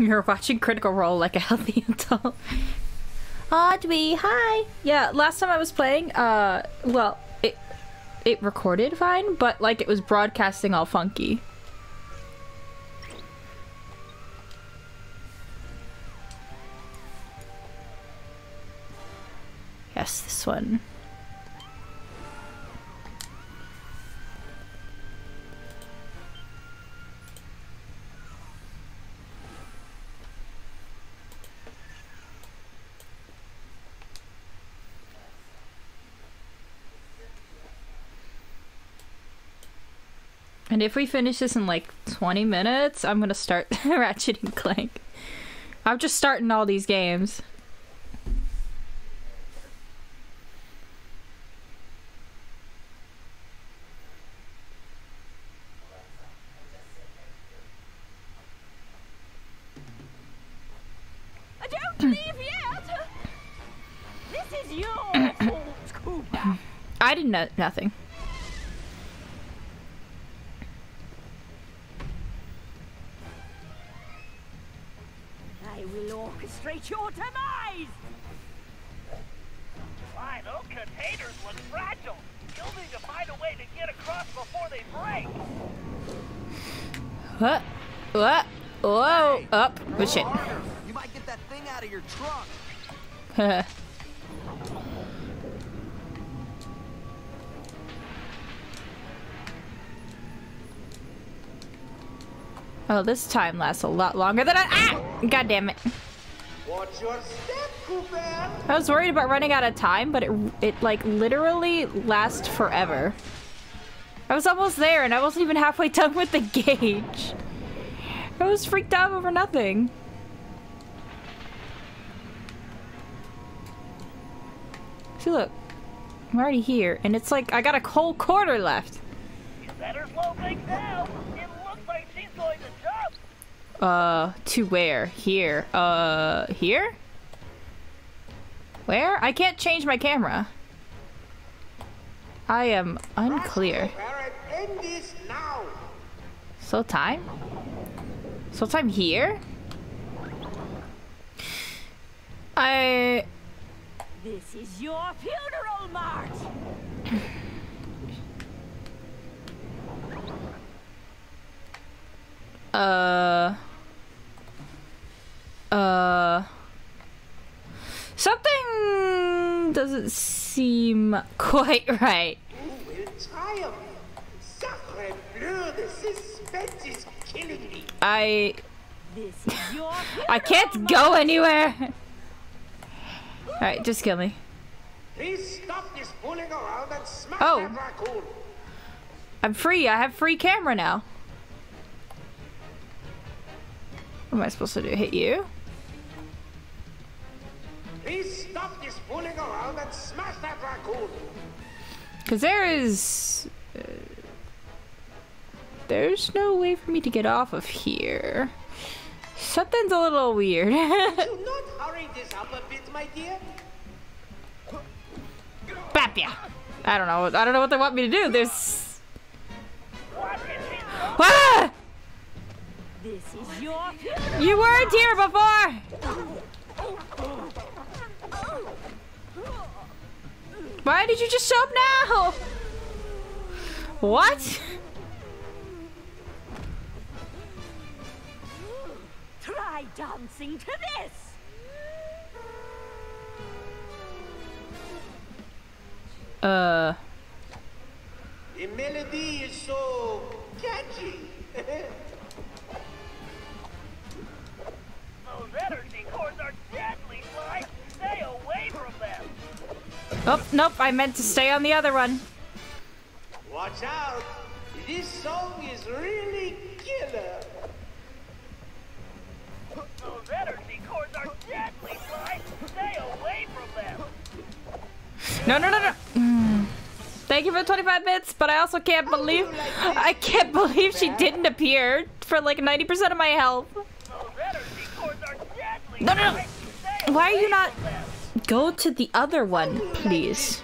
You're watching Critical Role like a healthy adult. Audrey, hi! Yeah, last time I was playing, well, it recorded fine, but like it was broadcasting all funky. Yes, this one. And if we finish this in like 20 minutes, I'm gonna start Ratchet and Clank. I'm just starting all these games. I don't leave yet. This is your old Cooper. I didn't know nothing. Orchestrate your demise! Final containers look fragile. You'll need to find a way to get across before they break. What? What? Whoa! Hey, up! Oh shit! You might get that thing out of your trunk. Huh. Oh, this time lasts a lot longer than I— ah! God damn it. Watch your step, Cooper. I was worried about running out of time, but it like literally lasts forever. I was almost there and I wasn't even halfway done with the gauge. I was freaked out over nothing. See, look, I'm already here and it's like I got a whole quarter left. You better slow things down. It looks like she's going to— to where? Here. Here? Where? I can't change my camera. I am unclear. So time? So time here? I— this is your funeral march. Something doesn't seem quite right. Who will triumph? Sacre bleu, the suspense is killing me. I can't go anywhere. Alright, just kill me. Please stop this fooling around and smack that raccoon. I'm free. I have free camera now. What am I supposed to do? Hit you? Please stop this fooling around and smash that raccoon. Cause there is— there's no way for me to get off of here. Something's a little weird. Do not hurry this up a bit, my dear. Bap ya! I don't know. I don't know what they want me to do. There's— ah! This is your— you weren't here before! Why did you just show up now? What? Try dancing to this! The melody is so catchy. Oh, nope, I meant to stay on the other one. Watch out! This song is really killer. Those energy cords are deadly, right? Stay away from them. No. Thank you for the 25 bits, but I also can't believe— I can't believe she didn't appear for like 90% of my health. No. Why are you not— go to the other one, please.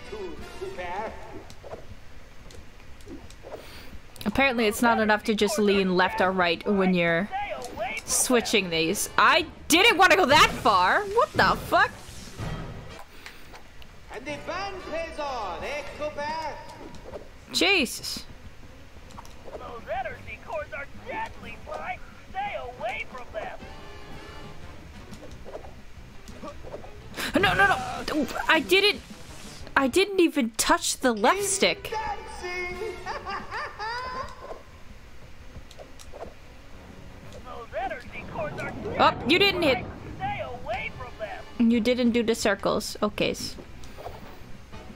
Apparently it's not enough to just lean left or right when you're— switching these. I didn't want to go that far! What the fuck? And the band plays on, eh, Cooper? Jesus. Those energy cores are deadly, Fly. Stay away from them. No, no, no! I didn't even touch the left stick. Oh, you didn't hit. Stay away from them. You didn't do the circles. Okay.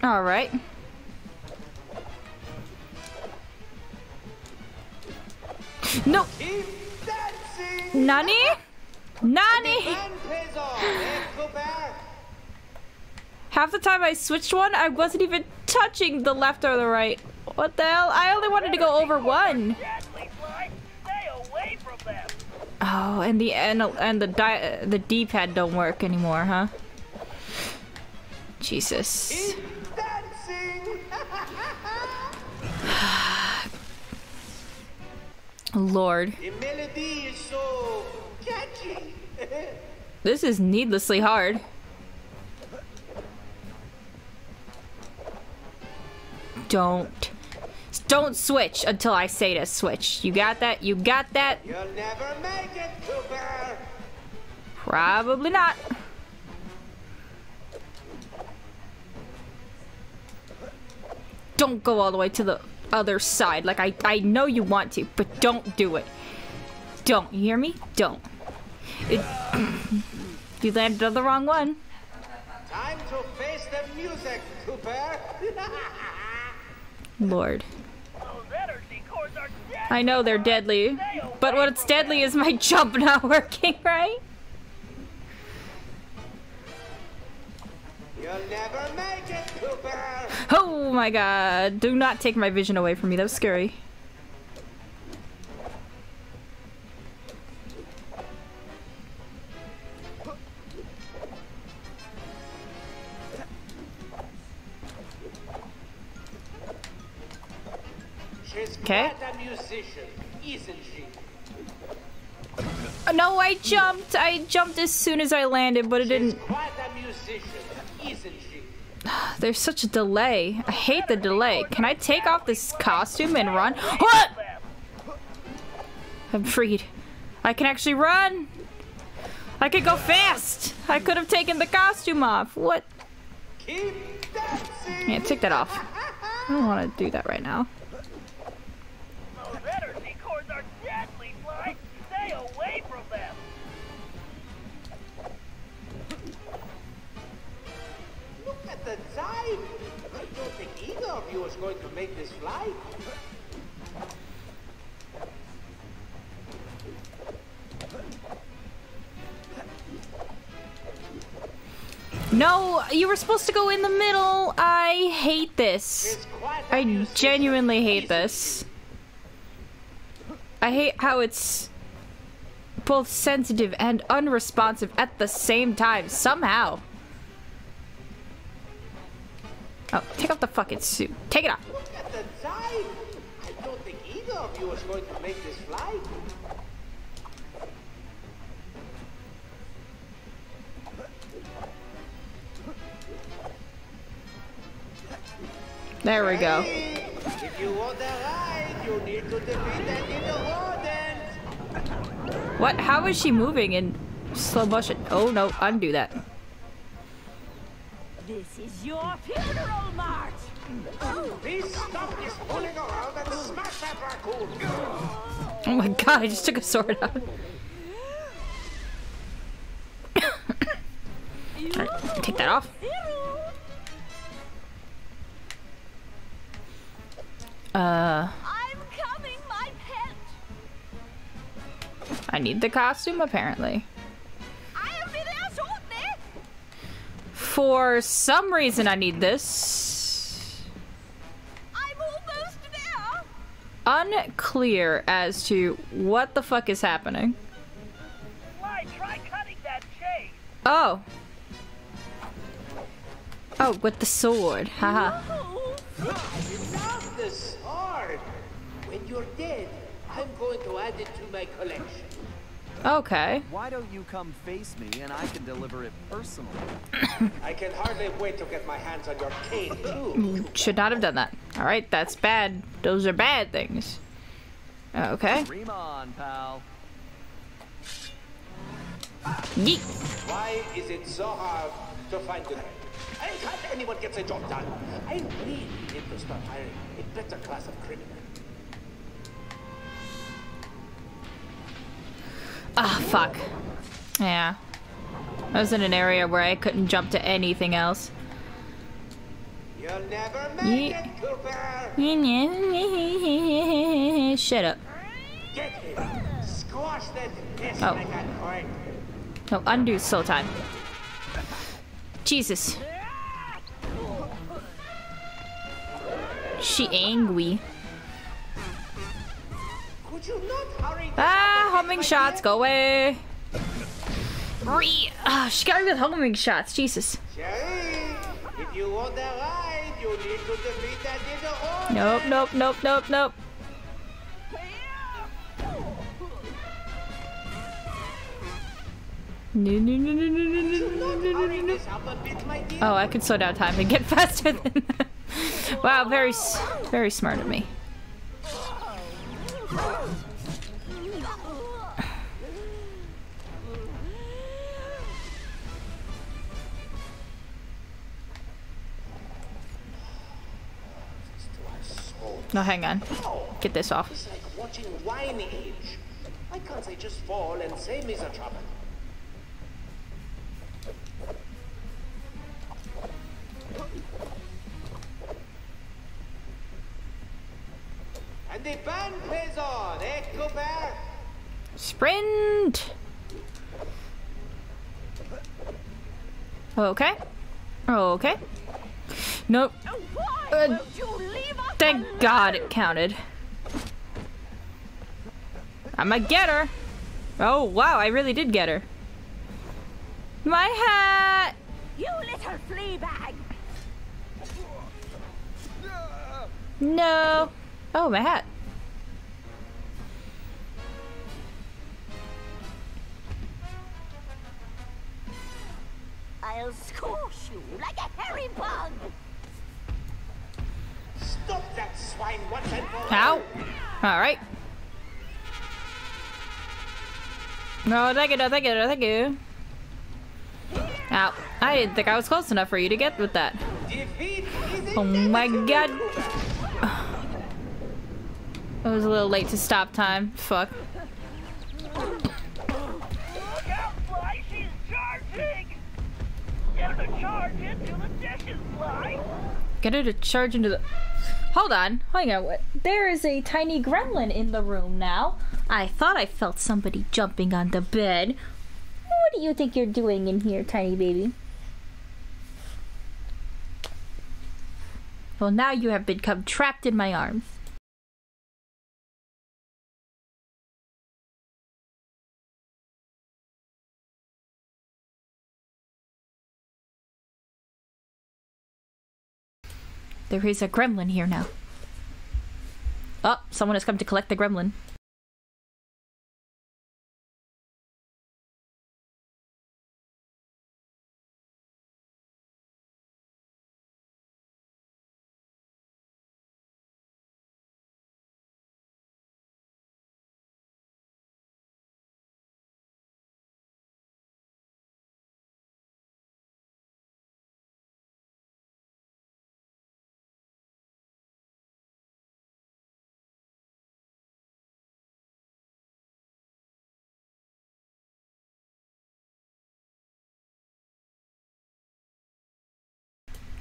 All right. No. Nani? Nani? Half the time I switched one, I wasn't even touching the left or the right. What the hell? I only wanted to go over one. Oh, and the D-pad don't work anymore, huh? Jesus. Lord. The melody is so catchy. This is needlessly hard. Don't switch until I say to switch. You got that? You got that? You'll never make it, Cooper. Probably not. Don't go all the way to the other side. Like, I know you want to, but don't do it. Don't. You hear me? Don't. You landed on the wrong one. Time to face the music, Cooper. Lord. I know they're deadly, but what's deadly is my jump not working, right? You'll never make it, Cooper. Oh my god. Do not take my vision away from me. That was scary. Okay. No, I jumped as soon as I landed, but it didn't. There's such a delay. I hate the delay. Can I take off this costume and run? What? I'm freed. I can actually run. I could go fast. I could have taken the costume off. What? Yeah, take that off. I don't want to do that right now. I don't think either of you is going to make this flight. No, you were supposed to go in the middle. I hate this. I genuinely hate this. I hate how it's both sensitive and unresponsive at the same time, somehow. Oh, take off the fucking suit. Take it off. Look at the time. I don't think either of you is going to make this flight. There we go. If you want the ride, you need to defeat that evil warden. What? How is she moving in slow motion? Oh no, undo that. This is your funeral march! Please stop this pulling around and smash that raccoon! Oh my god, I just took a sword out. Alright, take that off. I'm coming, my pet! I need the costume, apparently. For some reason, I need this. I'm almost there. Unclear as to what the fuck is happening. Why, try cutting that chain. Oh. Oh, with the sword. Haha. Without the sword. When you're dead, I'm going to add it to my collection. Okay. Why don't you come face me and I can deliver it personally? I can hardly wait to get my hands on your cane too. Should not have done that. All right, that's bad. Those are bad things. Okay. Dream on, pal. Yeet. Why is it so hard to find good? I can't anyone gets a job done. I really need to start hiring a better class of criminal. Ah, oh, fuck. Yeah. I was in an area where I couldn't jump to anything else. You'll never make it, Cooper! Shut up. Get him. Squash that piss. Oh. No, undo slow time. Jesus. She angry. Ah, homing shots, go away. Oh, she got me with homing shots, Jesus. Nope, nope, nope, nope, nope. Oh, I could slow down time and get faster than that. Wow, very smart of me. No, hang on. Get this off. It's like watching wine age. Why can't they just fall and save me the trouble? And the band plays on, eh, Cooper? Sprint! Okay. Okay. Nope. Thank God it counted. I'ma get her. Oh wow, I really did get her. My hat. You little flea bag. No. Oh, my hat. I'll squash you like a hairy bug. Stop that swine once and for all. Ow. All right. No, thank you, no, thank you, no, thank you. Ow. I didn't think I was close enough for you to get with that. Oh my god. It was a little late to stop time. Fuck. Look out, Fly! She's charging! Get her to charge into the dishes, Fly! Get her to charge into the... Hold on. Hang on. What? There is a tiny gremlin in the room now. I thought I felt somebody jumping on the bed. What do you think you're doing in here, tiny baby? Well, now you have become trapped in my arms. There is a gremlin here now. Oh, someone has come to collect the gremlin.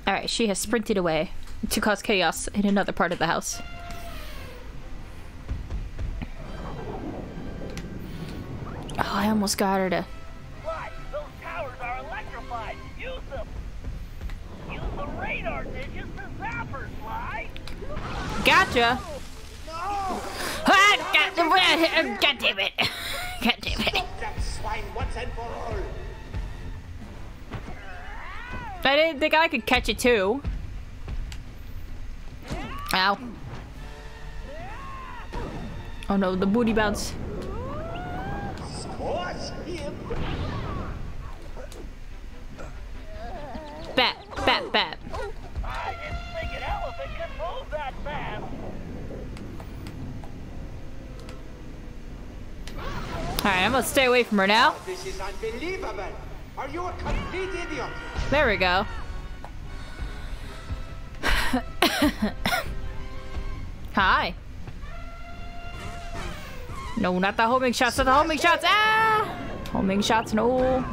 Alright, she has sprinted away to cause chaos in another part of the house. Oh, I almost got her to... Fly, those towers are electrified! Use them! Use the radar dishes for zappers, Fly! Gotcha! No! Ah, God damn it! God damn it! Stop that swine once and for all! I didn't think I could catch it too. Ow. Oh no, the booty bounce. Score. Alright, I'm gonna stay away from her now. This is unbelievable. Are you a complete idiot? There we go. Hi. No, not the homing shots, not the homing shots. Ah! Homing shots, no.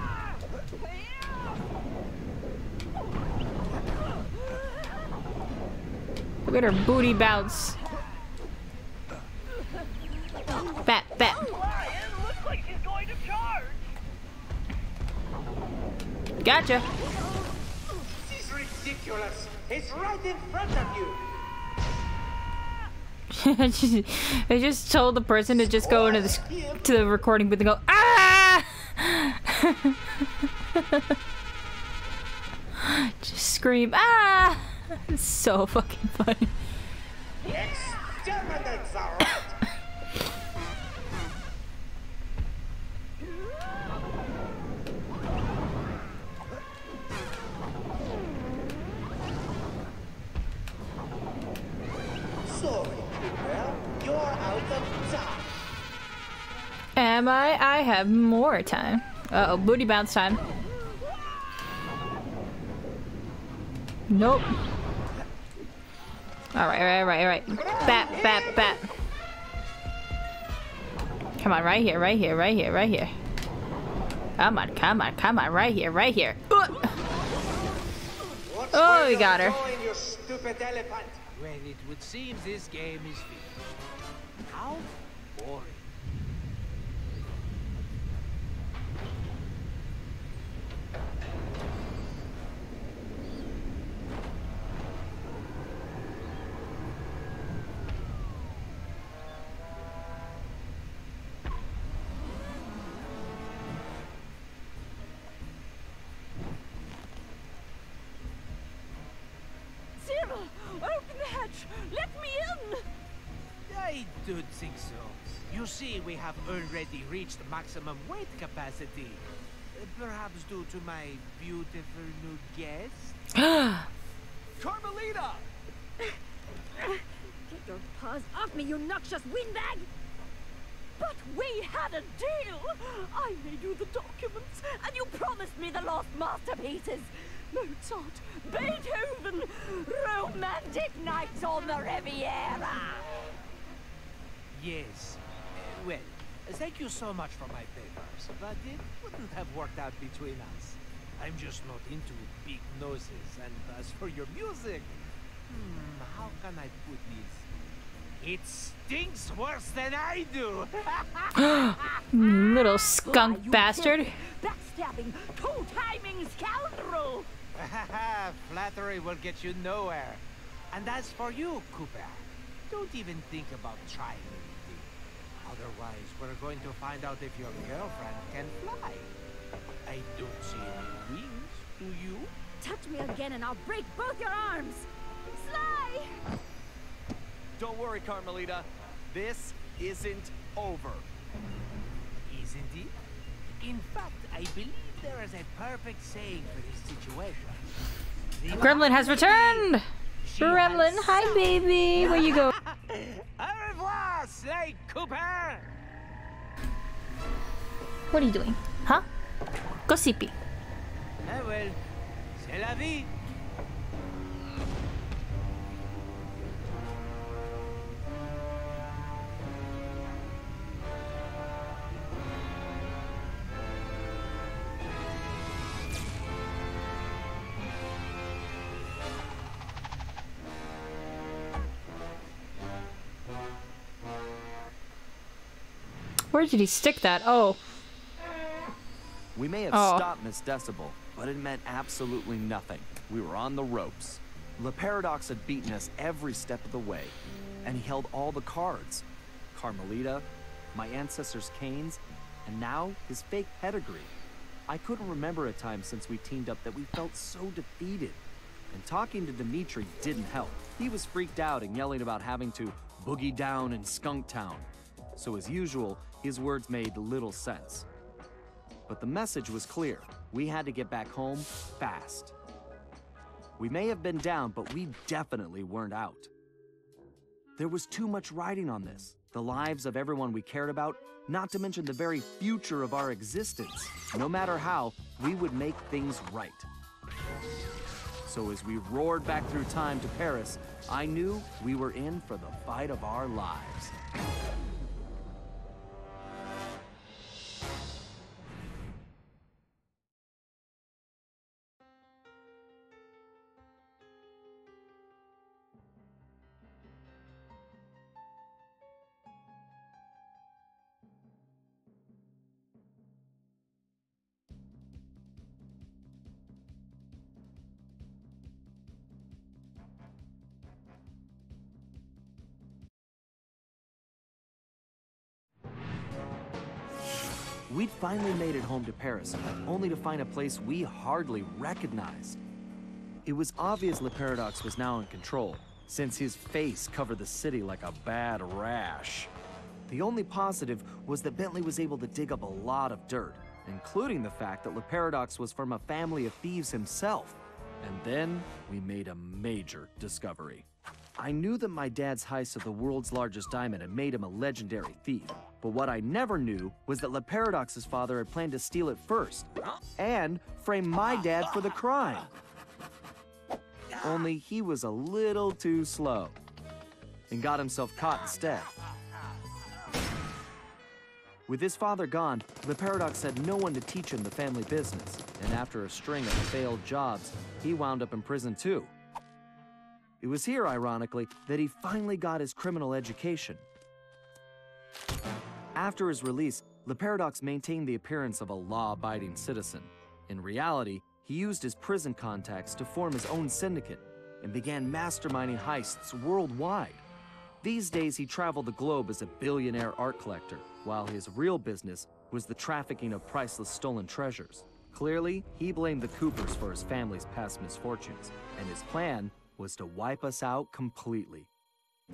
Look at her booty bounce. Bat, bat. Gotcha. This is ridiculous. It's right in front of you. I just told the person to just go into the, to the recording booth and go, ah! Just scream, ah! It's so fucking funny. Am I? I have more time. Uh-oh, booty bounce time. Nope. Alright, alright. Bat, bat, bat. Come on, right here. Come on, right here. Oh, we got her. Well, it would seem this game is finished. How boring. See, we have already reached maximum weight capacity. Perhaps due to my beautiful new guest, Carmelita. Get your paws off me, you noxious windbag! But we had a deal. I made you the documents, and you promised me the lost masterpieces. Mozart, Beethoven, romantic nights on the Riviera. Yes. Well, thank you so much for my papers, but it wouldn't have worked out between us. I'm just not into big noses, and as for your music, how can I put this? It stinks worse than I do! Little skunk bastard! Backstabbing, toe-timing scoundrel! Flattery will get you nowhere. And as for you, Cooper, don't even think about trying. Otherwise, we're going to find out if your girlfriend can fly. I don't see any wings, do you? Touch me again and I'll break both your arms! Sly! Don't worry, Carmelita. This isn't over. Isn't it? In fact, I believe there is a perfect saying for this situation. The Gremlin has returned! Gremlin, hi baby! Where you go? Au revoir, Sly Cooper! What are you doing? Huh? Go sippy. Ah well, c'est la vie. Where did he stick that? Oh. We may have stopped Miss Decibel, but it meant absolutely nothing. We were on the ropes. Le Paradox had beaten us every step of the way, and he held all the cards. Carmelita, my ancestors' canes, and now his fake pedigree. I couldn't remember a time since we teamed up that we felt so defeated. And talking to Dimitri didn't help. He was freaked out and yelling about having to boogie down in Skunk Town. So as usual, his words made little sense. But the message was clear. We had to get back home fast. We may have been down, but we definitely weren't out. There was too much riding on this. The lives of everyone we cared about, not to mention the very future of our existence. No matter how, we would make things right. So as we roared back through time to Paris, I knew we were in for the fight of our lives. We'd finally made it home to Paris, only to find a place we hardly recognized. It was obvious Le Paradox was now in control, since his face covered the city like a bad rash. The only positive was that Bentley was able to dig up a lot of dirt, including the fact that Le Paradox was from a family of thieves himself. And then we made a major discovery. I knew that my dad's heist of the world's largest diamond had made him a legendary thief, but what I never knew was that Le Paradox's father had planned to steal it first, and frame my dad for the crime. Only he was a little too slow, and got himself caught instead. With his father gone, Le Paradox had no one to teach him the family business, and after a string of failed jobs, he wound up in prison too. It was here, ironically, that he finally got his criminal education. After his release, Le Paradox maintained the appearance of a law-abiding citizen. In reality, he used his prison contacts to form his own syndicate and began masterminding heists worldwide. These days, he traveled the globe as a billionaire art collector, while his real business was the trafficking of priceless stolen treasures. Clearly, he blamed the Coopers for his family's past misfortunes, and his plan was to wipe us out completely.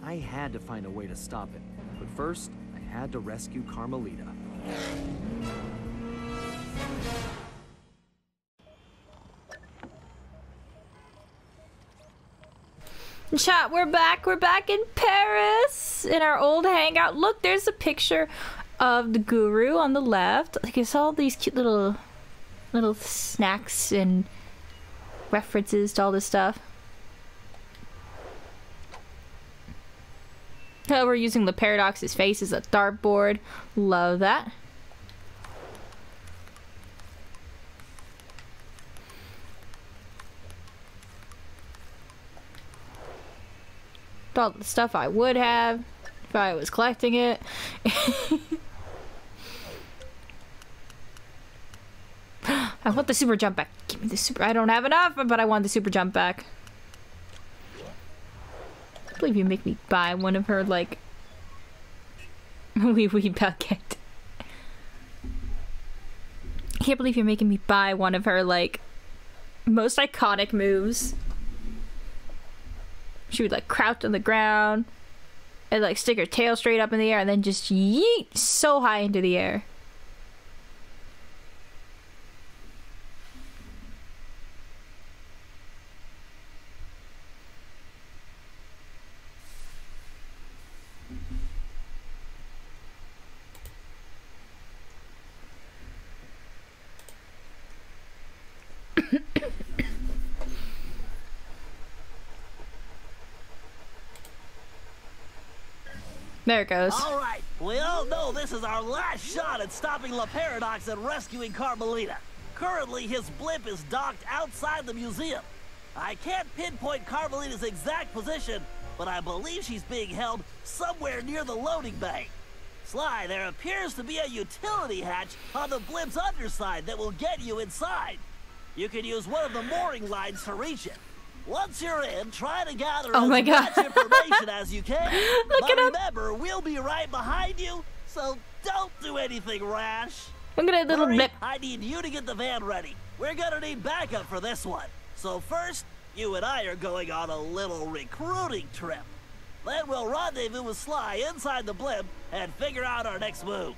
I had to find a way to stop it, but first, I had to rescue Carmelita. Chat, we're back in Paris, in our old hangout. Look, there's a picture of the guru on the left. Like, it's all these cute little snacks and references to all this stuff. So we're using Le Paradox's face as a dartboard. Love that. All the stuff I would have if I was collecting it. I want the super jump back. Give me the super. I don't have enough, but I want the super jump back. I believe you make me buy one of her, like, wee-wee bucket. I can't believe you're making me buy one of her, like, most iconic moves. She would, like, crouch on the ground and, like, stick her tail straight up in the air and then just yeet so high into the air. There it goes. All right, we all know this is our last shot at stopping Le Paradox and rescuing Carmelita. Currently, his blimp is docked outside the museum. I can't pinpoint Carmelita's exact position, but I believe she's being held somewhere near the loading bay. Sly, there appears to be a utility hatch on the blimp's underside that will get you inside. You can use one of the mooring lines to reach it. Once you're in, try to gather as much information as you can. But remember, we'll be right behind you, so don't do anything rash. Look at that little Murray, bit. I need you to get the van ready. We're gonna need backup for this one. So first, you and I are going on a little recruiting trip. Then we'll rendezvous with Sly inside the blimp and figure out our next move.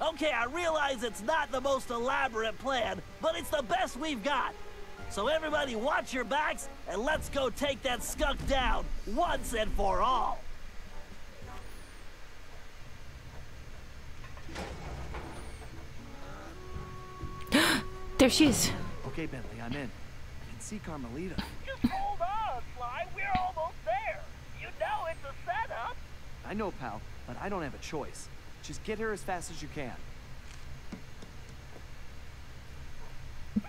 Okay, I realize it's not the most elaborate plan, but it's the best we've got. So everybody watch your backs, and let's go take that skunk down once and for all. There she is. Okay, Bentley, I'm in. I can see Carmelita. Just hold on, Sly. We're almost there. You know it's a setup. I know, pal, but I don't have a choice. Just get her as fast as you can.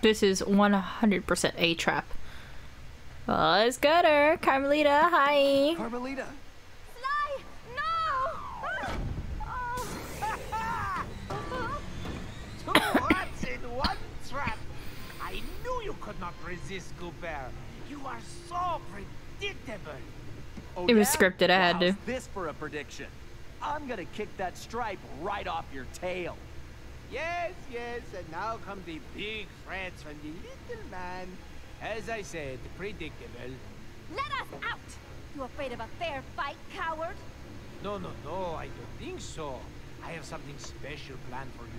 This is 100% a trap. Well, let's get her. Carmelita, hi. Carmelita. Sly, no! Two rats in one trap. I knew you could not resist, Cooper. You are so predictable. Oh, it was scripted. I had to. This for a prediction. I'm gonna kick that stripe right off your tail. Yes, yes, and now come the big threats from the little man. As I said, predictable. Let us out! You afraid of a fair fight, coward? No, no, no, I don't think so. I have something special planned for you two.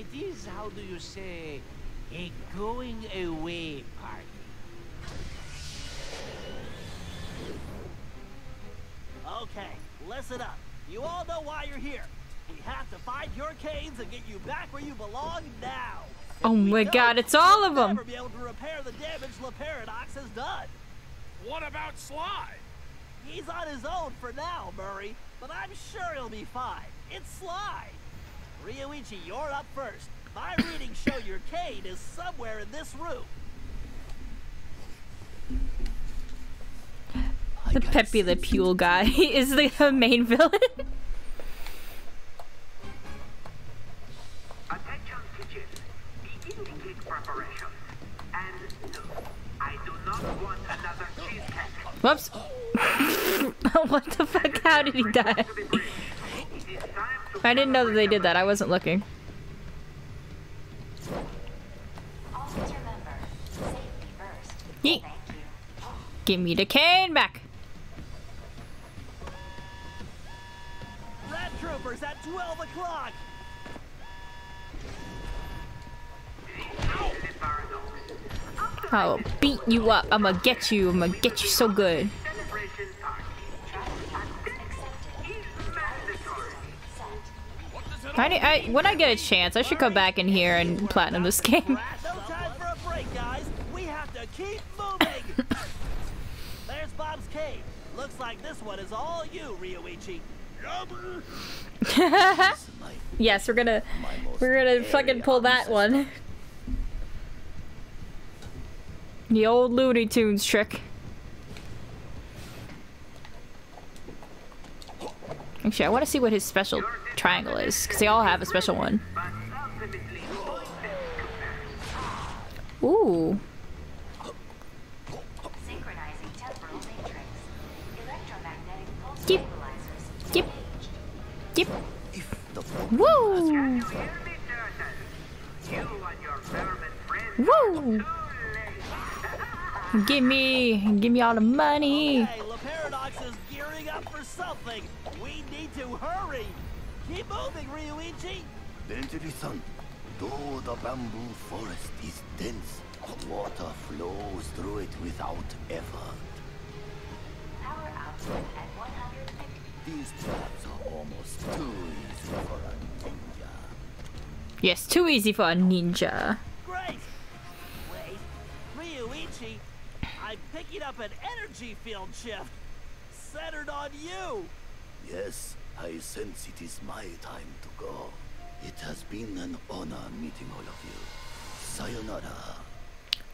It is, how do you say, a going away party. Okay, listen up. You all know why you're here. We have to find your canes and get you back where you belong now. Oh my God, it's all of them. We'll never be able to repair the damage Le Paradox has done. What about Sly? He's on his own for now, Murray, but I'm sure he'll be fine. It's Sly. Rioichi, you're up first. My readings show your cane is somewhere in this room. The Pepe Le Pew guy is the main villain. Whoops. What the fuck? How did he die? I didn't know that they did that. I wasn't looking. Yeet. Give me the cane back. Rat troopers at 12 o'clock. I'll beat you up. I'ma get you. I'ma get you so good. When I get a chance, I should go back in here and platinum this game. No time for a break, guys. We have to keep moving. There's Bob's cave. Looks like this one is all you, Rioichi. Yes, we're gonna fucking pull that one. The old Looney Tunes trick. Actually, I want to see what his special triangle is, because they all have a special one. Ooh. Synchronizing temporal matrix. Electromagnetic pulse stabilizers. Yep. Yep. Woo! Woo! Give me all the money. Okay, Le Paradox is gearing up for something. We need to hurry. Keep moving, Rioichi. Bentley-san, though the bamboo forest is dense, water flows through it without effort. Power output at 150. These traps are almost too easy for a ninja. Yes, too easy for a ninja. Great. Wait, Rioichi. I'm picking up an energy field shift centered on you. Yes, I sense it is my time to go. It has been an honor meeting all of you. Sayonara.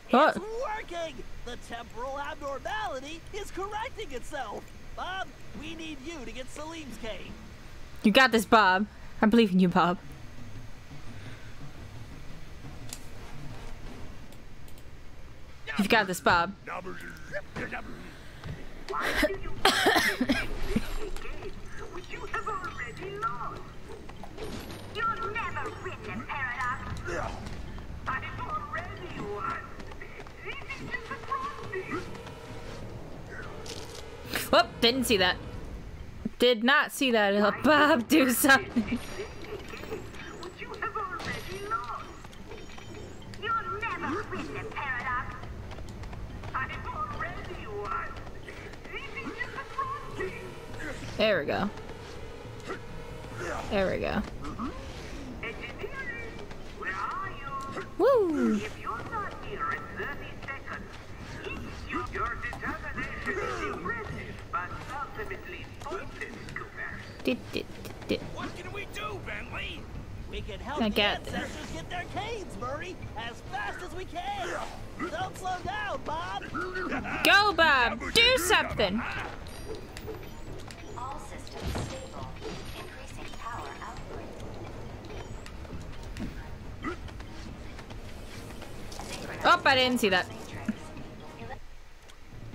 It's working. The temporal abnormality is correcting itself. Bob, we need you to get Salim's cane. You got this, Bob. I believe in you, Bob. You've got this, Bob. You'll never win the Paradox. I've already won. Whoop, didn't see that. Did not see that. Bob, do something. There we go. There we go. Woo! If you're not here in 30 seconds, your determination is impressive, but ultimately pointless compared. What can we do, Bentley? We can help the ancestors get their canes, Murray, as fast as we can. Don't slow down, Bob. Go, Bob. Do something. All systems stable. Increasing power output. Oh, I didn't see that.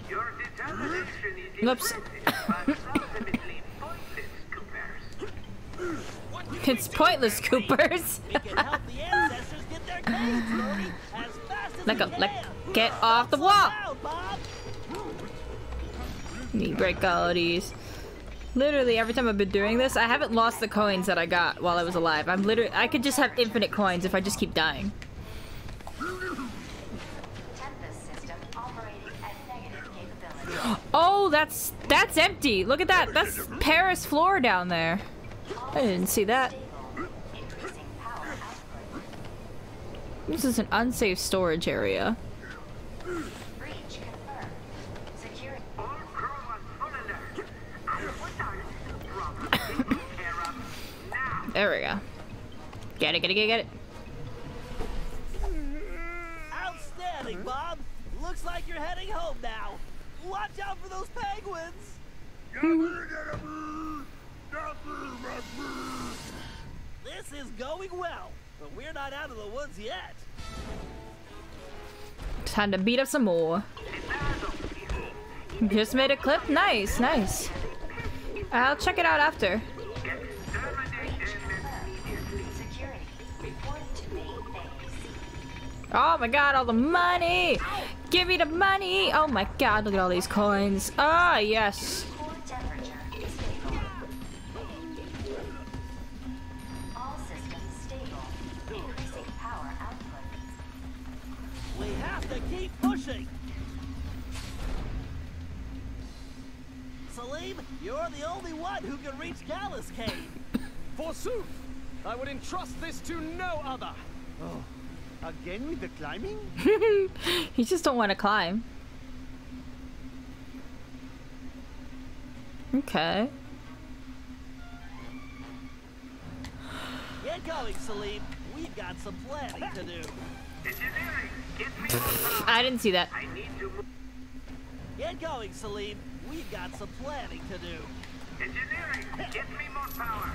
Your determination is impressive, but ultimately pointless, Coopers. It's pointless, Coopers. Get off the wall! Me great qualities. Literally, every time I've been doing this, I haven't lost the coins that I got while I was alive. I'm literally- I could just have infinite coins if I just keep dying. Oh, that's empty! Look at that! That's Paris floor down there. I didn't see that. This is an unsafe storage area. There we go. Get it. Outstanding, Bob. Looks like you're heading home now. Watch out for those penguins. This is going well, but we're not out of the woods yet. Time to beat up some more. Just made a clip? Nice. I'll check it out after. Oh my god, all the money! Give me the money! Oh my god, look at all these coins. Ah, yes. Keep pushing! Salim, you're the only one who can reach Gallus Cave! Forsooth! I would entrust this to no other! Oh, again with the climbing? You just don't want to climb. Okay. Get going, Salim! We've got some planning to do. I didn't see that. Get going, Salim. We've got some planning to do. Engineering, get me more power.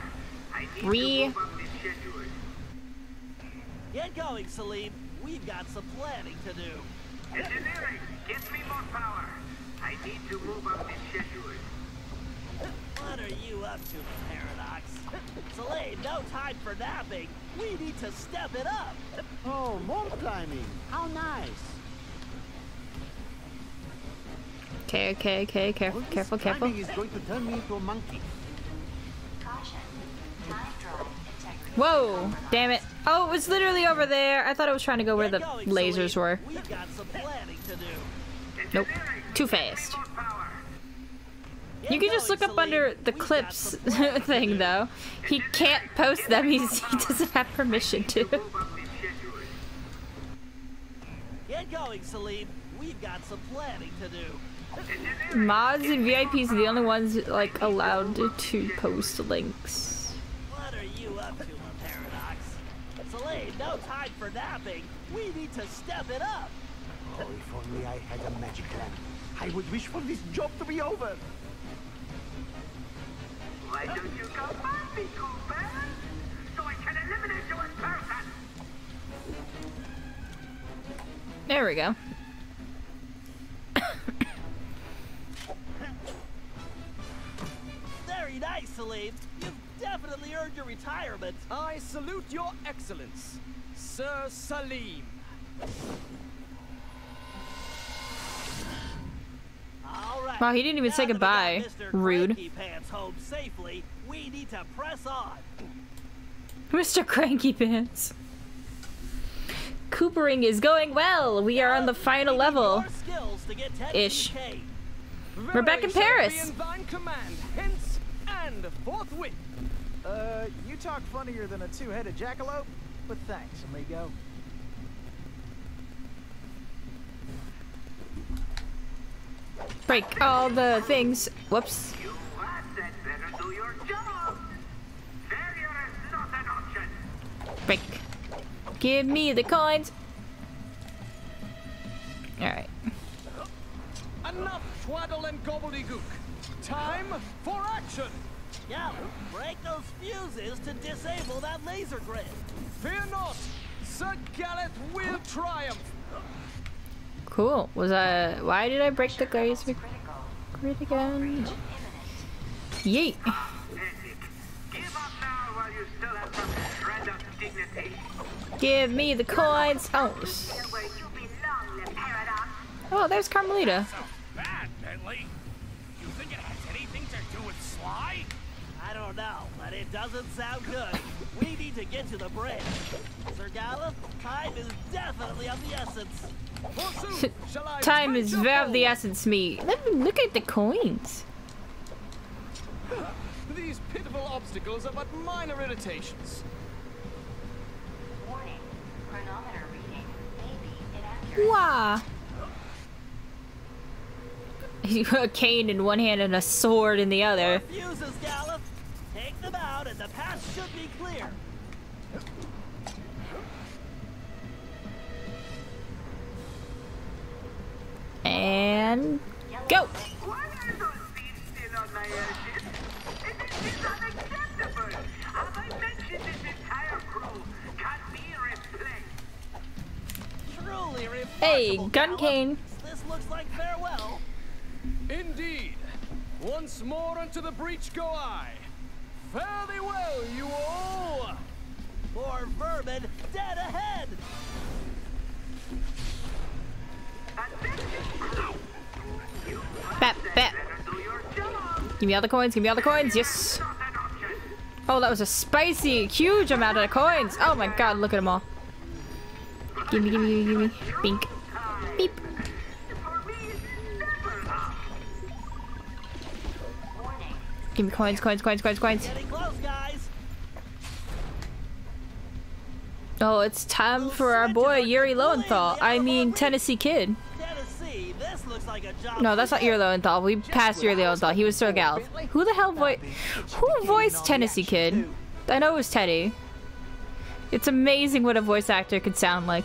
I need to move up this schedule. Get going, Salim. We've got some planning to do. Engineering, get me more power. I need to move up this schedule. What are you up to, Paradox? Salim, no time for napping. We need to step it up. Oh, more climbing. How nice. Okay. Careful. Is going to turn me into a monkey. Caution. Whoa, damn it. Oh, it was literally over there. I thought it was trying to go where the lasers were. We've got some planning to do. Nope. Too fast. You can just look up under the clips thing, though. He can't post them. He doesn't have permission to. Get going, Salim. We've got some planning to do. Mods and VIPs are the only ones like allowed to post links. What are you up to, Paradox? Salim, no time for napping. We need to step it up. Oh, if only I had a magic lamp. I would wish for this job to be over. Why don't you come find me, Cooper? So I can eliminate you in person! There we go. Very nice, Salim. You've definitely earned your retirement. I salute your excellence, Sir Salim. Right. Wow, he didn't even say goodbye. Rude. Mr. Cranky Pants. Coopering is going well. We are on the final level. Ish. We're back in Paris. You talk funnier than a two-headed jackalope, but thanks, amigo. Break all the things. Whoops. You might then better do your job. Failure is not an option. Break. Give me the coins. Alright. Enough swaddle and gobbledygook. Time for action. Yeah, break those fuses to disable that laser grid. Fear not. Sir Galeth will triumph. Cool. Was I? Why did I break the laser grid again? Yeet. Give up now while you still have some shred of dignity. Give me the coins. Oh. Oh, there's Carmelita. So bad, Bentley. You think it has anything to do with Sly? I don't know, but it doesn't sound good. We need to get to the bridge. Sir Galeth, time is definitely of the essence. Time is of the essence, me. Look at the coins. These pitiful obstacles are but minor irritations. Warning, chronometer reading may be inaccurate. Wow. A cane in one hand and a sword in the other. Fuses, Galeth. Take them out and the path should be clear. And go. Why are those seeds still on my edges? This is unacceptable. Have I mentioned this entire crew can't be replaced? Truly remarkable. Hey, gun cane. This looks like farewell. Indeed, once more unto the breach go I. Fare thee well, you all. More vermin dead ahead. Bap, bap. Give me all the coins. Give me all the coins. Yes. Oh, that was a spicy, huge amount of coins. Oh my God, look at them all. Give me, give me, give me. Bink. Beep. Give me coins, coins, coins, coins, coins. Close, guys. Oh, it's time for our boy Yuri Lowenthal. I mean, Tennessee Kid. Tennessee, this looks like a job. No, that's not Yuri Lowenthal. We passed Yuri Lowenthal. He was Sir Galeth. Who the hell voiced Tennessee Kid? I know it was Teddy. It's amazing what a voice actor could sound like.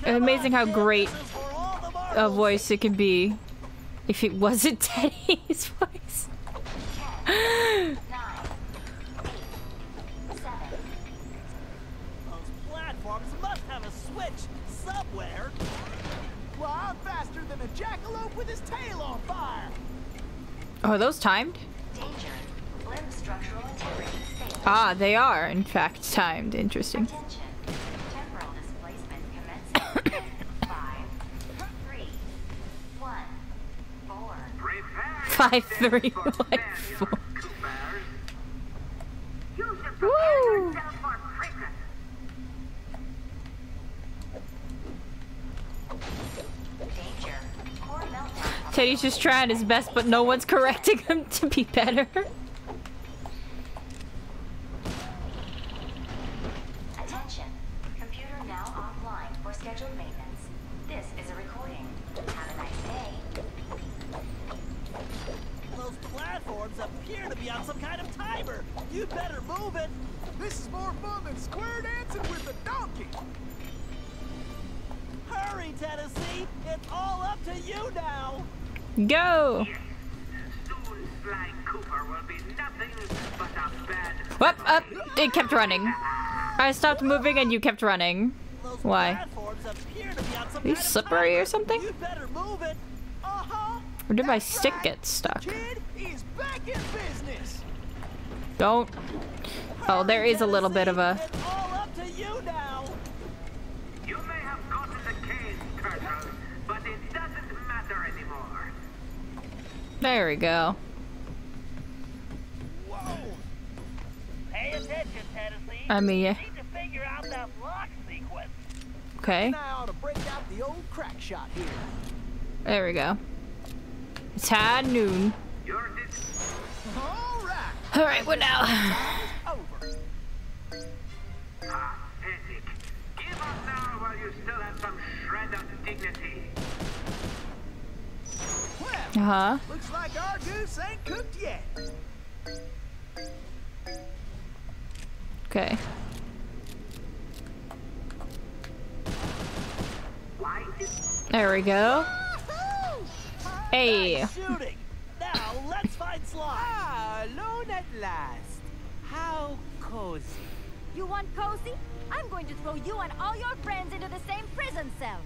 It's amazing how great a voice it can be. If it wasn't Teddy's voice. 10, 9, 8, 7. Those platforms must have a switch somewhere. Well, I'm faster than a jackalope with his tail on fire. Oh, are those timed? Danger. Limb structural integrity stable. Ah, they are in fact timed. Interesting. Attention. Temporal displacement commences. 5, 3, 1, 4. Woo! Teddy's just trying his best, but no one's correcting him to be better. Attention. Computer now offline for scheduled maintenance. This is a recording. Have a nice day. Those platforms appear to be on some kind of timer. You better move it. This is more fun than square dancing with the donkey. Hurry, Tennessee. It's all up to you now. Go. Yes. Soon Sly Cooper will be nothing but a bad. Up, up. It kept running. I stopped moving and you kept running. Why? Are you slippery or something? You better move it. Uh-huh. Or did my stick get stuck? Kid is back in business. Don't. Oh, there is a little bit of a. It's all up to you now. You may have gotten the cane, Colonel, but it doesn't matter anymore. There we go. Whoa. Pay attention, Tennessee. I mean, yeah. Need to figure out that lock sequence. Okay. Now I ought to break out the old crack shot here. There we go. It's high noon. Alright, what now? Pathetic. Give up now while you still have some shred of dignity. Uh-huh. Looks like our goose ain't cooked yet. Okay. There we go. Hey. Shooting. Now let's find Sly. Ah, alone at last. How cozy. You want cozy? I'm going to throw you and all your friends into the same prison cell.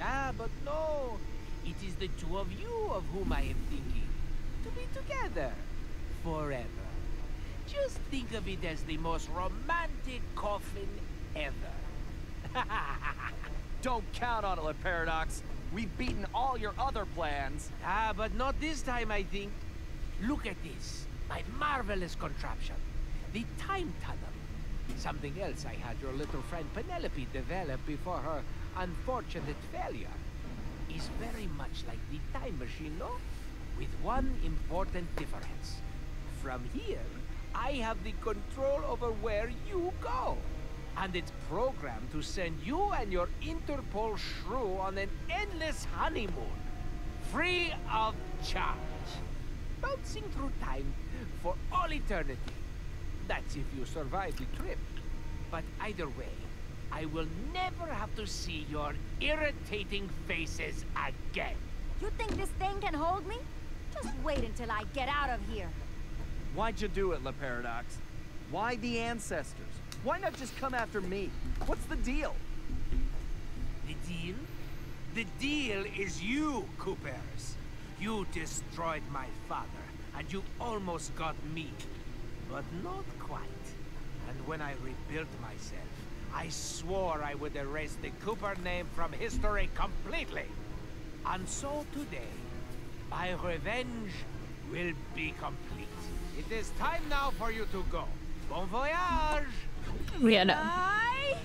Ah, but no. It is the two of you of whom I am thinking. To be together. Forever. Just think of it as the most romantic coffin ever. Don't count on it, Le Paradox. We've beaten all your other plans. Ah, but not this time, I think. Look at this. My marvelous contraption. The time tunnel. Something else I had your little friend Penelope develop before her unfortunate failure. Is very much like the time machine, no? With one important difference. From here, I have the control over where you go. And it's programmed to send you and your Interpol shrew on an endless honeymoon. Free of charge. Bouncing through time for all eternity. That's if you survive the trip. But either way, I will never have to see your irritating faces again. You think this thing can hold me? Just wait until I get out of here. Why'd you do it, Le Paradox? Why the ancestors? Why not just come after me? What's the deal? The deal? The deal is you, Coopers. You destroyed my father, and you almost got me. But not quite. And when I rebuilt myself, I swore I would erase the Cooper name from history completely. And so today, my revenge will be complete. It is time now for you to go. Bon voyage! Yeah, no. Bye!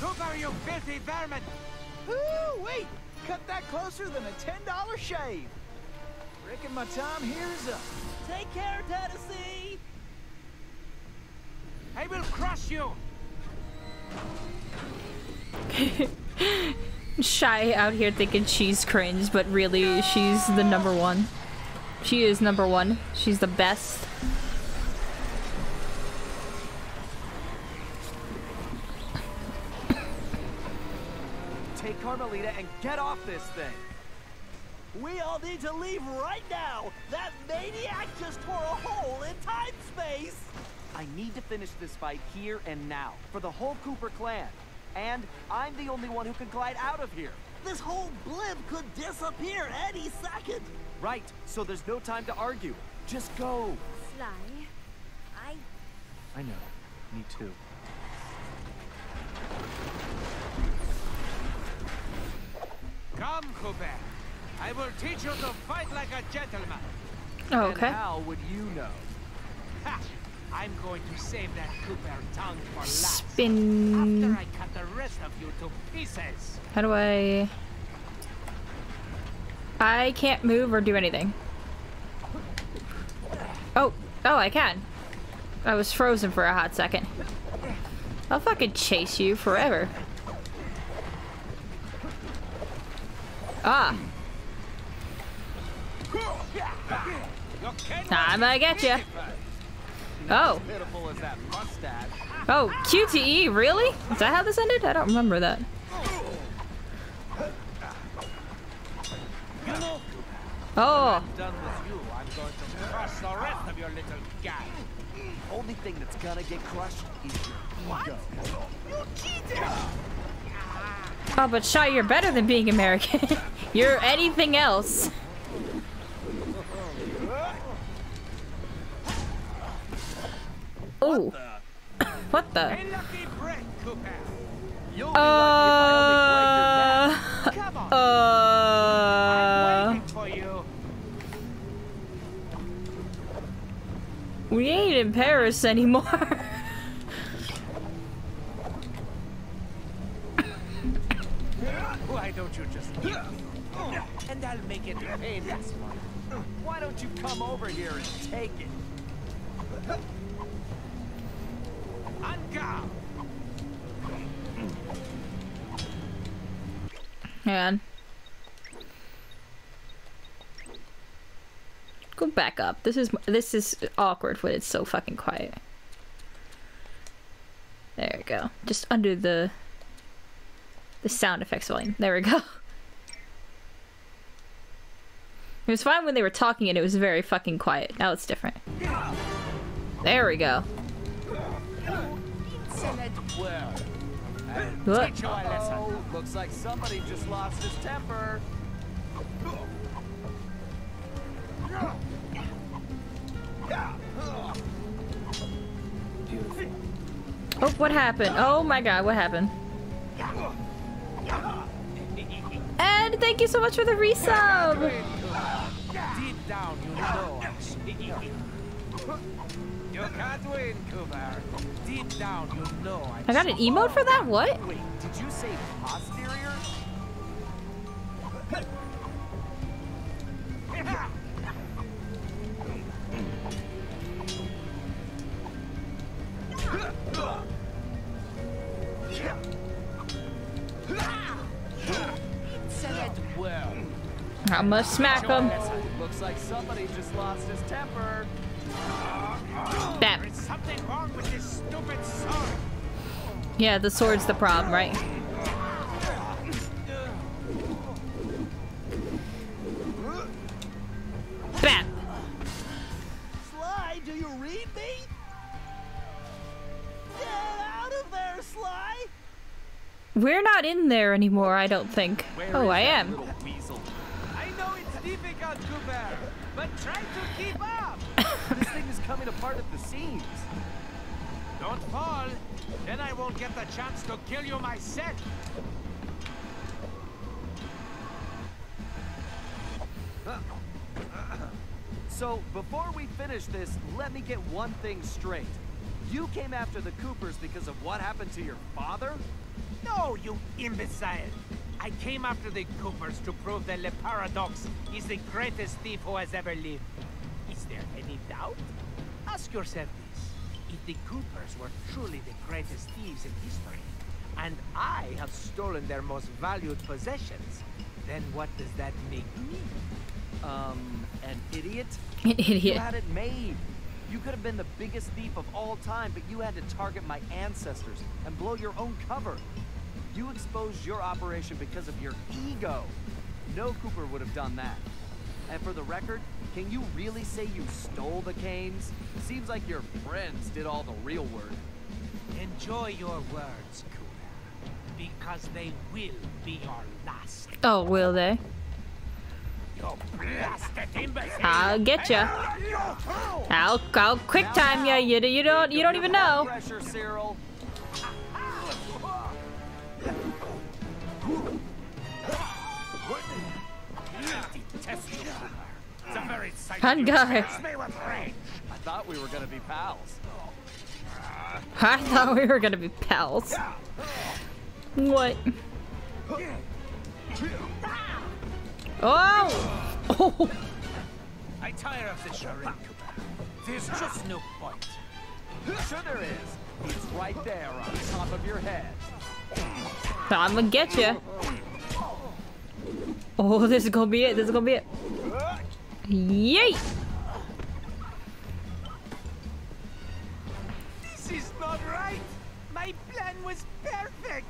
Cooper, you filthy vermin! Ooh, wait! Cut that closer than a $10 shave! Reckon my time here is up. Take care, Tennessee! I will crush you! Shy out here thinking she's cringe, but really she's the number one. She is number one. She's the best. Take Carmelita and get off this thing! We all need to leave right now! That maniac just tore a hole in time-space! I need to finish this fight here and now, for the whole Cooper clan. And I'm the only one who can glide out of here. This whole blimp could disappear any second. Right, so there's no time to argue. Just go. Sly, I know. Me too. Come, Cooper. I will teach you to fight like a gentleman. Oh, okay. And how would you know? Ha! I'm going to save that Cooper tongue for last. Spin. After I cut the rest of you to pieces. How do I can't move or do anything. Oh. Oh, I can. I was frozen for a hot second. I'll fucking chase you forever. Ah. I'm gonna get you. Oh. Oh, QTE, really? Is that how this ended? I don't remember that. Oh. Only thing that's gonna get crushed is your ego. Oh, but Shy, you're better than being American. You're anything else. Oh. What the? We ain't in Paris anymore. Why don't you just leave me? And I'll make it painless. Why don't you come over here and take it? Man. Go back up. This is awkward when it's so fucking quiet. There we go. Just under the sound effects volume. There we go. It was fine when they were talking and it was very fucking quiet. Now it's different. There we go. Looks like somebody just lost his temper. Oh, what happened? Oh my god, what happened? Ed, thank you so much for the resub! Deep down, you know. You can't win, Cooper. Deep down, you know. I got an emote for that? What? Wait, did you say posterior? I must smack him. Looks like somebody just lost his temper. Damn. There's something wrong with this stupid sword. Yeah, the sword's the problem, right? Bam. Sly, do you read me? Get out of there, Sly. We're not in there anymore, I don't think. Oh, I am. But try to keep up. This thing is coming apart at the seams. Don't fall, then I won't get the chance to kill you myself. So before we finish this, let me get one thing straight. You came after the Coopers because of what happened to your father? No, you imbecile. I came after the Coopers to prove that Le Paradox is the greatest thief who has ever lived. Is there any doubt? Ask yourself this. If the Coopers were truly the greatest thieves in history, and I have stolen their most valued possessions, then what does that make me? An idiot? An idiot. You had it made. You could have been the biggest thief of all time, but you had to target my ancestors and blow your own cover. You exposed your operation because of your ego. No Cooper would have done that. And for the record, can you really say you stole the canes? Seems like your friends did all the real work. Enjoy your words, Cooper, because they will be your last. Oh, will they? You blasted imbecile! I'll get ya. I'll quick time ya. You don't even know. Pressure, Cyril. Fun guy. I thought we were gonna be pals. I thought we were gonna be pals. What? Oh! Oh! I tire of this charade. There's just no point. Sure there is. It's right there on top of your head. I'm gonna get you. Oh, this is gonna be it. This is gonna be it. Yay! This is not right. My plan was perfect.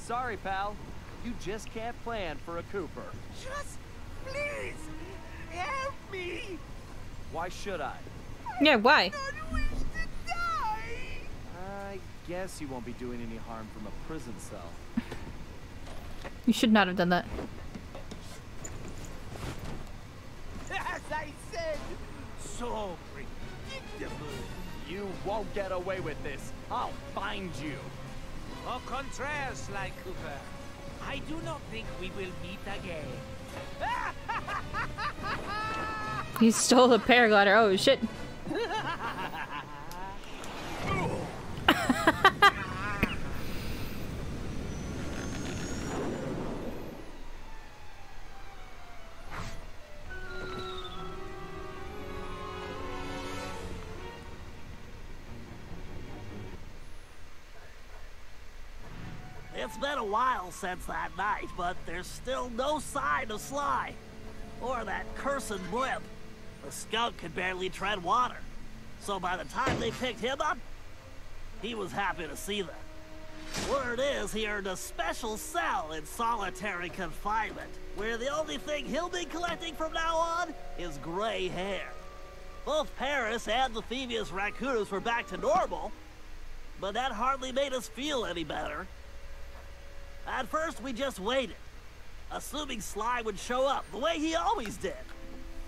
Sorry, pal. You just can't plan for a Cooper. Just please help me. Why should I? Yeah, why? I don't wish to die. I guess you won't be doing any harm from a prison cell. You should not have done that. As I said, so predictable. You won't get away with this. I'll find you. Au contraire, Sly Cooper. I do not think we will meet again. He stole a paraglider. Oh shit. It's been a while since that night, but there's still no sign of Sly. Or that cursed blimp. The scout could barely tread water. So by the time they picked him up, he was happy to see them. Word is he earned a special cell in solitary confinement, where the only thing he'll be collecting from now on is gray hair. Both Paris and the Thievius Raccoonus were back to normal, but that hardly made us feel any better. At first, we just waited, assuming Sly would show up the way he always did.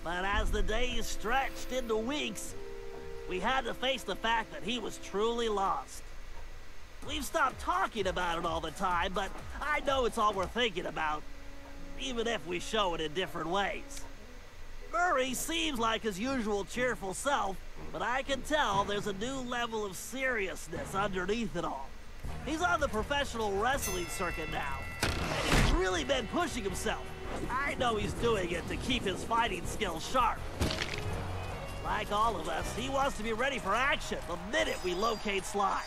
But as the days stretched into weeks, we had to face the fact that he was truly lost. We've stopped talking about it all the time, but I know it's all we're thinking about, even if we show it in different ways. Murray seems like his usual cheerful self, but I can tell there's a new level of seriousness underneath it all. He's on the professional wrestling circuit now, and he's really been pushing himself. I know he's doing it to keep his fighting skills sharp. Like all of us, he wants to be ready for action the minute we locate Sly.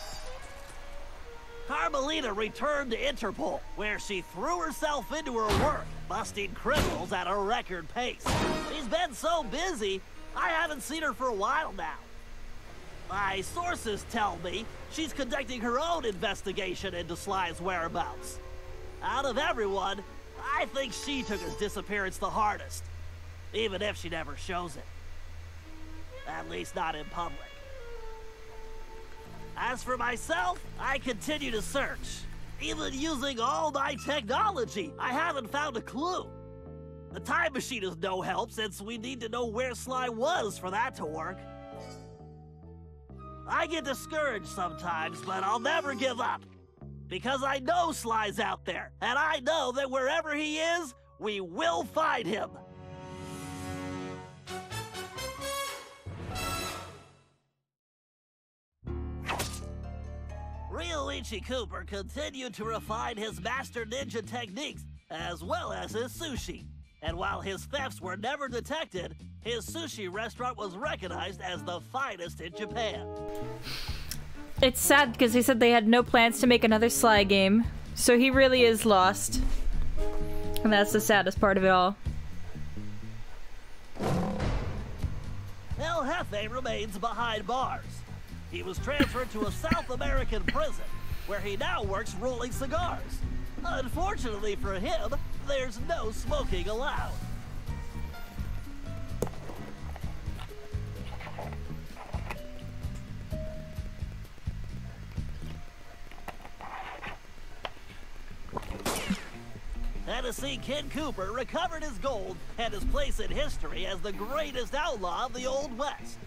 Carmelita returned to Interpol, where she threw herself into her work, busting criminals at a record pace. She's been so busy, I haven't seen her for a while now. My sources tell me she's conducting her own investigation into Sly's whereabouts. Out of everyone, I think she took his disappearance the hardest, even if she never shows it. At least not in public. As for myself, I continue to search. Even using all my technology, I haven't found a clue. The time machine is no help, since we need to know where Sly was for that to work. I get discouraged sometimes, but I'll never give up. Because I know Sly's out there, and I know that wherever he is, we will find him. Rioichi Cooper continued to refine his master ninja techniques, as well as his sushi. And while his thefts were never detected, his sushi restaurant was recognized as the finest in Japan. It's sad because he said they had no plans to make another Sly game, so he really is lost. And that's the saddest part of it all. El Jefe remains behind bars. He was transferred to a South American prison, where he now works rolling cigars. Unfortunately for him, there's no smoking allowed. Tennessee Kid Cooper recovered his gold and his place in history as the greatest outlaw of the Old West.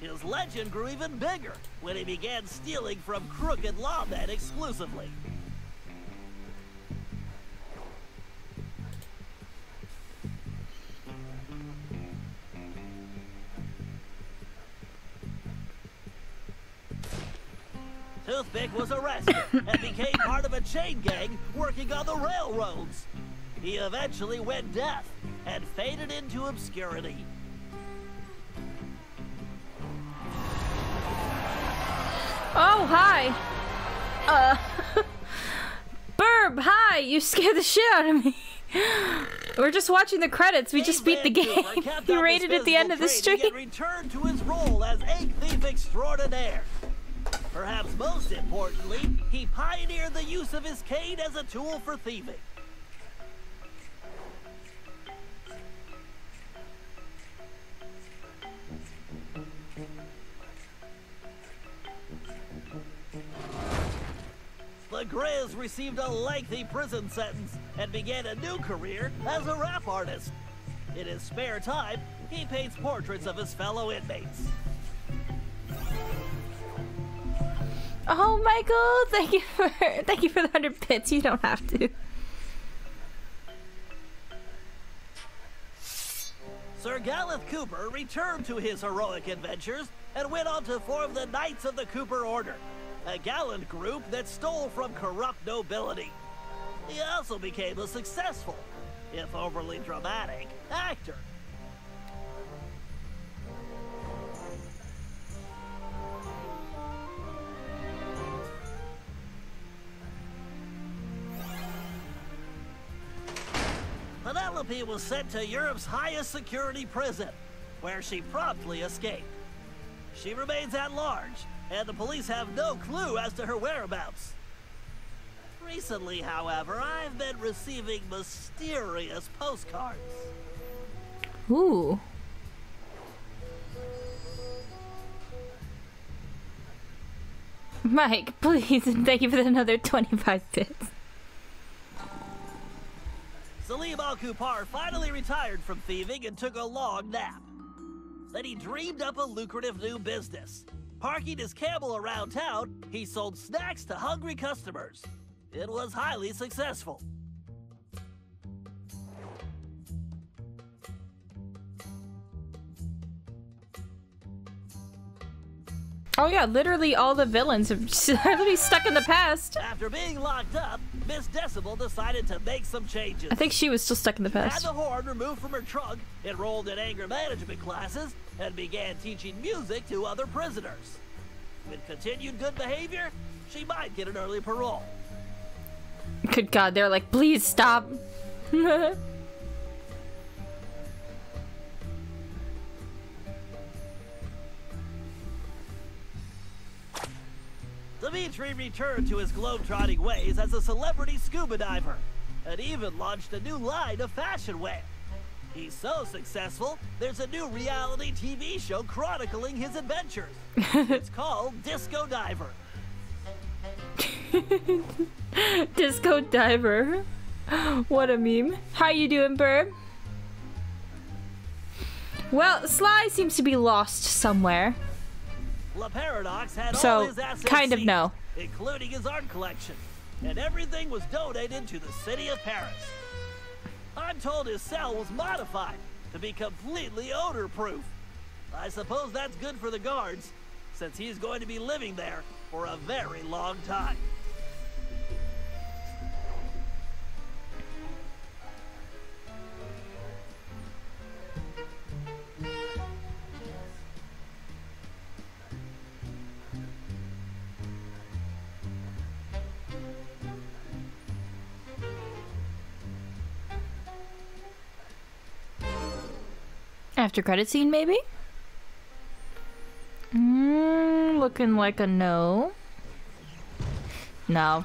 His legend grew even bigger when he began stealing from crooked lawmen exclusively. Toothpick was arrested and became part of a chain gang working on the railroads. He eventually went deaf and faded into obscurity. Oh, hi! Burb, hi! You scared the shit out of me! We're just watching the credits, we just beat the game! He raided at the end of the street! And returned to his role as egg thief extraordinaire. Perhaps most importantly, he pioneered the use of his cane as a tool for thieving. The Grizz received a lengthy prison sentence and began a new career as a rap artist. In his spare time, he paints portraits of his fellow inmates. Oh, Michael, thank you for the 100 bits. You don't have to. Sir Galeth Cooper returned to his heroic adventures and went on to form the Knights of the Cooper Order, a gallant group that stole from corrupt nobility. He also became a successful, if overly dramatic, actor. Penelope was sent to Europe's highest security prison, where she promptly escaped. She remains at large, and the police have no clue as to her whereabouts. Recently, however, I've been receiving mysterious postcards. Ooh. Mike, please, and thank you for another 25 bits. Salim Al-Kupar finally retired from thieving and took a long nap. Then he dreamed up a lucrative new business. Parking his camel around town, he sold snacks to hungry customers. It was highly successful. Oh yeah, literally all the villains are literally stuck in the past. After being locked up, Miss Decibel decided to make some changes. I think she was still stuck in the past. She had the horn removed from her trunk, enrolled in anger management classes, and began teaching music to other prisoners. With continued good behavior, she might get an early parole. Good God, they're like, please stop. Dimitri returned to his globe-trotting ways as a celebrity scuba diver, and even launched a new line of fashion wear. He's so successful, there's a new reality TV show chronicling his adventures. It's called Disco Diver. Disco Diver. What a meme. How you doing, Burb? Well, Sly seems to be lost somewhere. Le Paradox had all his assets seized, including his art collection, and everything was donated to the city of Paris. I'm told his cell was modified to be completely odor-proof. I suppose that's good for the guards, since he's going to be living there for a very long time. After credit scene, maybe? Looking like a no. No.